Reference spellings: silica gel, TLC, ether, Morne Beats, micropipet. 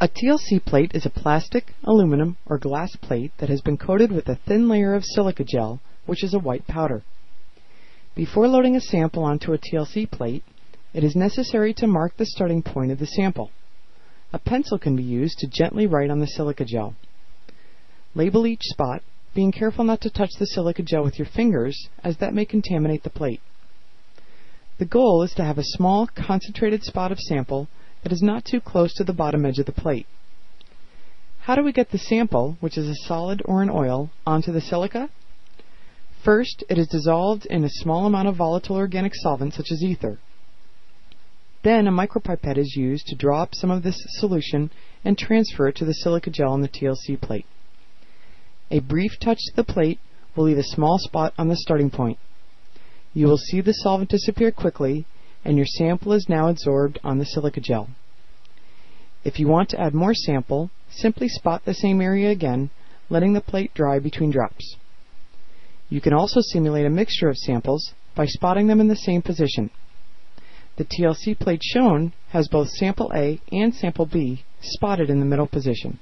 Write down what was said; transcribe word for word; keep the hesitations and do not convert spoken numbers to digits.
A T L C plate is a plastic, aluminum, or glass plate that has been coated with a thin layer of silica gel, which is a white powder. Before loading a sample onto a T L C plate, it is necessary to mark the starting point of the sample. A pencil can be used to gently write on the silica gel. Label each spot, being careful not to touch the silica gel with your fingers, as that may contaminate the plate. The goal is to have a small, concentrated spot of sample that is not too close to the bottom edge of the plate. How do we get the sample, which is a solid or an oil, onto the silica? First, it is dissolved in a small amount of volatile organic solvent such as ether. Then a micropipet is used to draw up some of this solution and transfer it to the silica gel on the T L C plate. A brief touch to the plate will leave a small spot on the starting point. You will see the solvent disappear quickly, and your sample is now adsorbed on the silica gel. If you want to add more sample, simply spot the same area again, letting the plate dry between drops. You can also simulate a mixture of samples by spotting them in the same position. The T L C plate shown has both sample A and sample B spotted in the middle position.